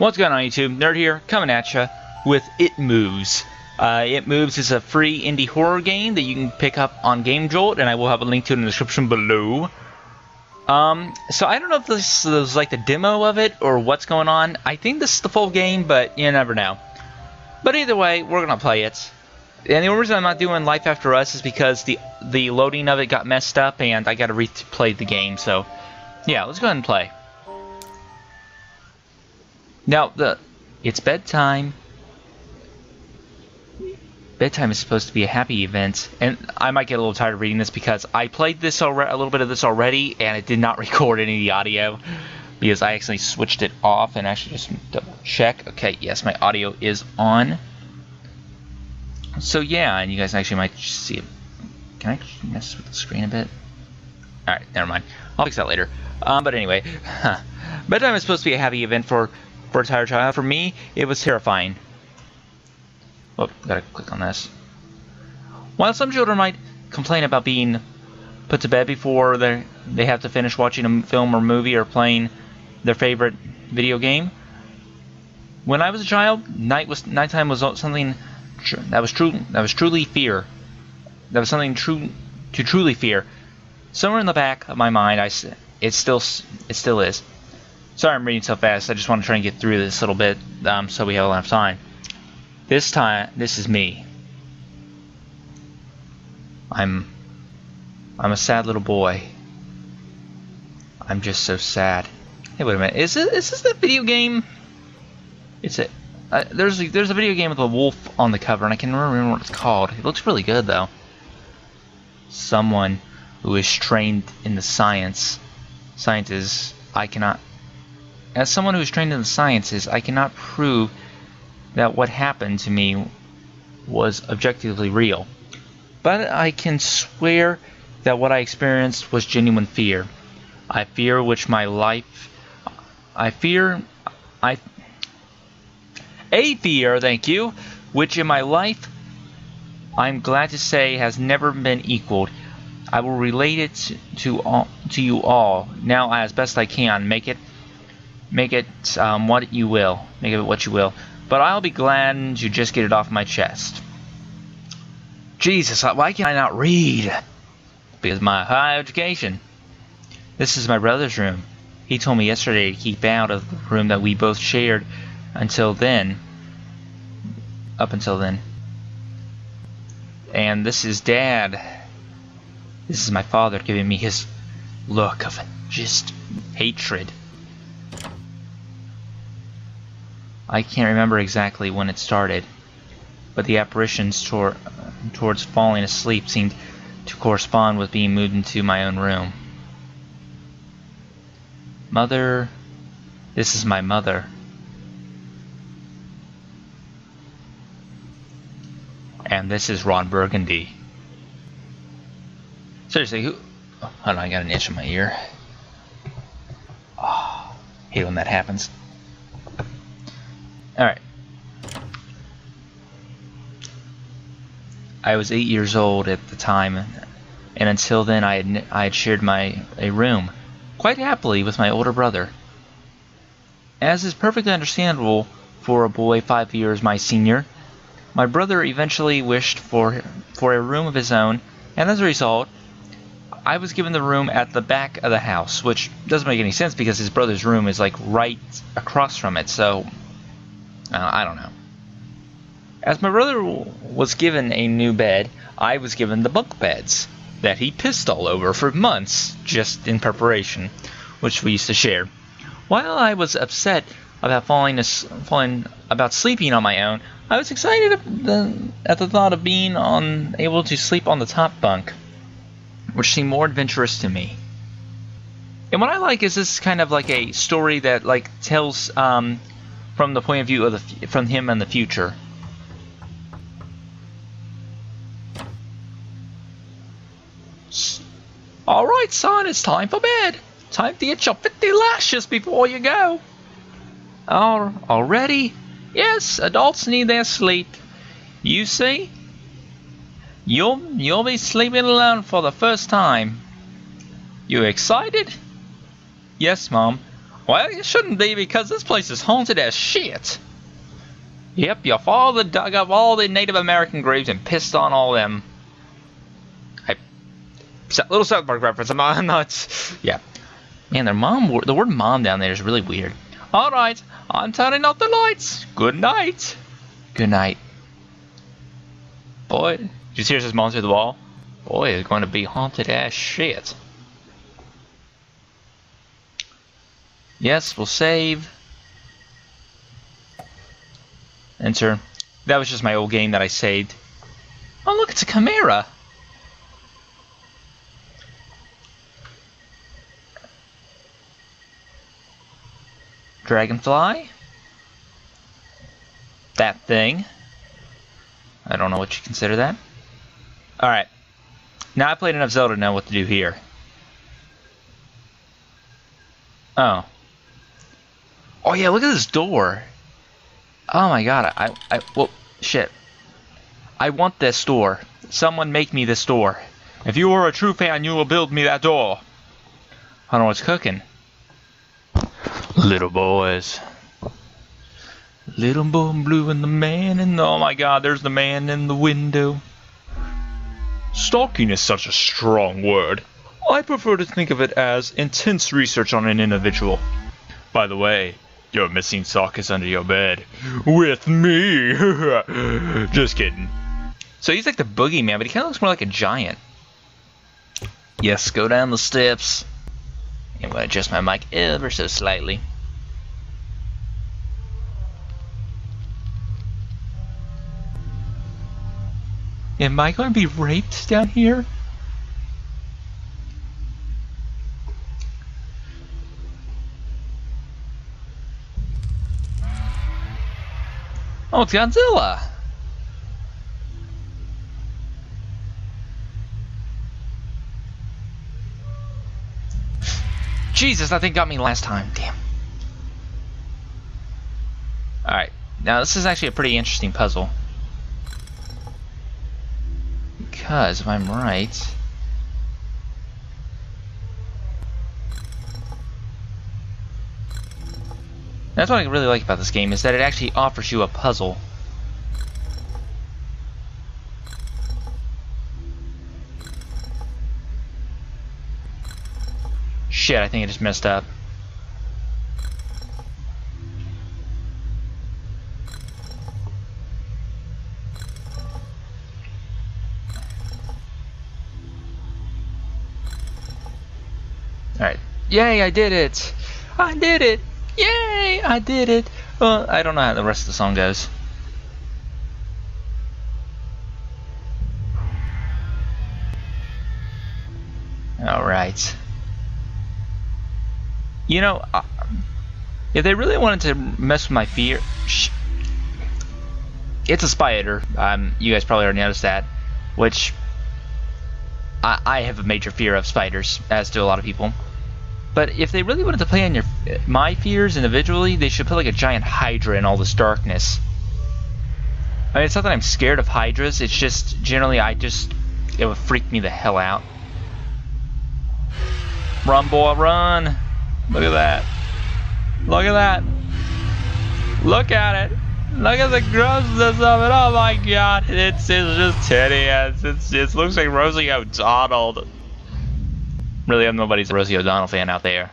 What's going on, YouTube? Nerd here, coming at you with It Moves. It Moves is a free indie horror game that you can pick up on Game Jolt, and I will have a link to it in the description below. So I don't know if this is like the demo of it or what's going on. I think this is the full game, but you never know. But either way, we're going to play it. And the only reason I'm not doing Life After Us is because the loading of it got messed up, and I got to replay the game. So yeah, let's go ahead and play. Now, it's bedtime. Bedtime is supposed to be a happy event, and I might get a little tired of reading this because I played this a little bit of this already, and it did not record any of the audio because I accidentally switched it off. And actually, just double check. Okay, yes, my audio is on. So yeah, and you guys actually might see it. Can I mess with the screen a bit? All right, never mind. I'll fix that later. But anyway, bedtime is supposed to be a happy event for a tired child. For me, it was terrifying. Oh, gotta click on this. While some children might complain about being put to bed before they have to finish watching a film or movie or playing their favorite video game, when I was a child, nighttime was something that was something to truly fear. Somewhere in the back of my mind, it still is. Sorry, I'm reading so fast. I just want to try and get through this little bit so we have enough time. This time, this is me. I'm a sad little boy. I'm just so sad. Hey, wait a minute. Is this the video game? It's it. There's a video game with a wolf on the cover, and I can't remember what it's called. It looks really good though. Someone who is trained in the sciences. As someone who is trained in the sciences, I cannot prove that what happened to me was objectively real. But I can swear that what I experienced was genuine fear. A fear which in my life, I'm glad to say, has never been equaled. I will relate it to you all now as best I can. Make it what you will. But I'll be glad to just get it off my chest. Jesus, why can I not read? Because of my high education. This is my brother's room. He told me yesterday to keep out of the room that we both shared up until then. And this is Dad. This is my father giving me his look of just hatred. I can't remember exactly when it started, but the apparitions towards falling asleep seemed to correspond with being moved into my own room. Mother, this is my mother. And this is Ron Burgundy. Seriously, who? Oh, hold on, I got an itch in my ear. Oh, hate when that happens. Alright. I was 8 years old at the time, and until then I had shared a room, quite happily, with my older brother. As is perfectly understandable for a boy 5 years my senior, my brother eventually wished for a room of his own, and as a result, I was given the room at the back of the house, which doesn't make any sense because his brother's room is like right across from it, so... I don't know. As my brother was given a new bed, I was given the bunk beds that he pissed all over for months just in preparation, which we used to share. While I was upset about sleeping on my own, I was excited at the thought of being able to sleep on the top bunk, which seemed more adventurous to me. And what I like is this kind of like a story that like tells from the point of view of from him and the future. All right, son, it's time for bed. Time to get your 50 lashes before you go. Already? Yes, adults need their sleep. You see, you'll be sleeping alone for the first time. You excited? Yes, Mom. Well, you shouldn't be, because this place is haunted as shit. Yep, your father dug up all the Native American graves and pissed on all them. Little South Park reference. I'm not. Yeah. Man, their mom. The word "mom" down there is really weird. All right, I'm turning off the lights. Good night. Good night. Boy, did you see this monster through the wall? Boy, it's going to be haunted as shit. Yes, we'll save. Enter. That was just my old game that I saved. Oh, look, it's a chimera. Dragonfly. That thing. I don't know what you consider that. Alright. Now I played enough Zelda to know what to do here. Oh. Oh yeah, look at this door. Oh my god, well, shit. I want this door. Someone make me this door. If you are a true fan, you will build me that door. I don't know what's cooking. Little boys. Little boy in blue and the man in the... Oh my god, there's the man in the window. Stalking is such a strong word. I prefer to think of it as intense research on an individual. By the way, your missing sock is under your bed. With me. Just kidding. So he's like the boogeyman, but he kind of looks more like a giant. Yes, go down the steps. I'm going to adjust my mic ever so slightly. Am I going to be raped down here? Oh, it's Godzilla! Jesus, that thing got me last time. Damn. Alright. Now, this is actually a pretty interesting puzzle. Because, if I'm right... That's what I really like about this game, is that it actually offers you a puzzle. Shit, I think I just messed up. Alright. Yay, I did it! I did it! Yay, I did it! Well, I don't know how the rest of the song goes. Alright. You know, if they really wanted to mess with my fear... It's a spider. You guys probably already noticed that. Which... I have a major fear of spiders, as do a lot of people. But if they really wanted to play on my fears individually, they should put like a giant Hydra in all this darkness. I mean, it's not that I'm scared of Hydras, it's just, generally, it would freak me the hell out. Run, boy, run! Look at that. Look at that. Look at it. Look at the grossness of it. Oh my god. It's just hideous. It looks like Rosie O'Donnell. Really, I'm nobody's Rosie O'Donnell fan out there.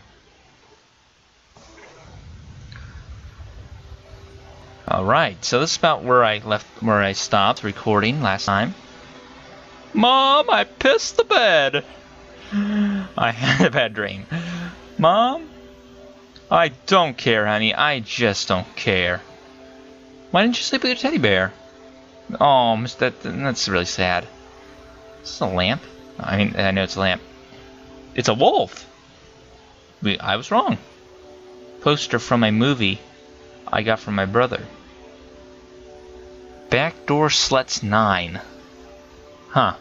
Alright, so this is about where I stopped recording last time. Mom, I pissed the bed. I had a bad dream. Mom? I don't care, honey. I just don't care. Why didn't you sleep with your teddy bear? Oh, that's really sad. Is this a lamp? I mean, I know it's a lamp. It's a wolf! I was wrong. Poster from a movie I got from my brother. Backdoor Sluts 9. Huh.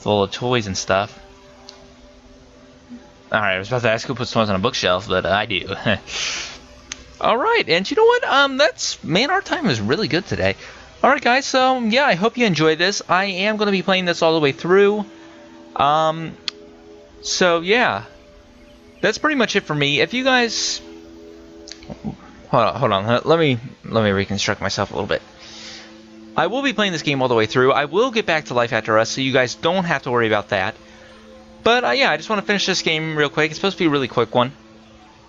Full of toys and stuff. Alright, I was about to ask who puts toys on a bookshelf, but I do. Alright, and you know what? Man, our time is really good today. Alright guys, so, yeah, I hope you enjoyed this. I am going to be playing this all the way through. So, yeah. that's pretty much it for me. If you guys, hold on, let me reconstruct myself a little bit. I will be playing this game all the way through. I will get back to Life After Us, so you guys don't have to worry about that. But yeah, I just want to finish this game real quick. It's supposed to be a really quick one.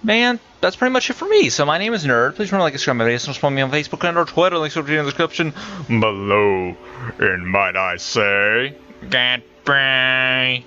Man, that's pretty much it for me. So my name is Nerd. Please remember to like and subscribe my videos. Follow me on Facebook and or Twitter. Links will be in the description below. And might I say, goodbye.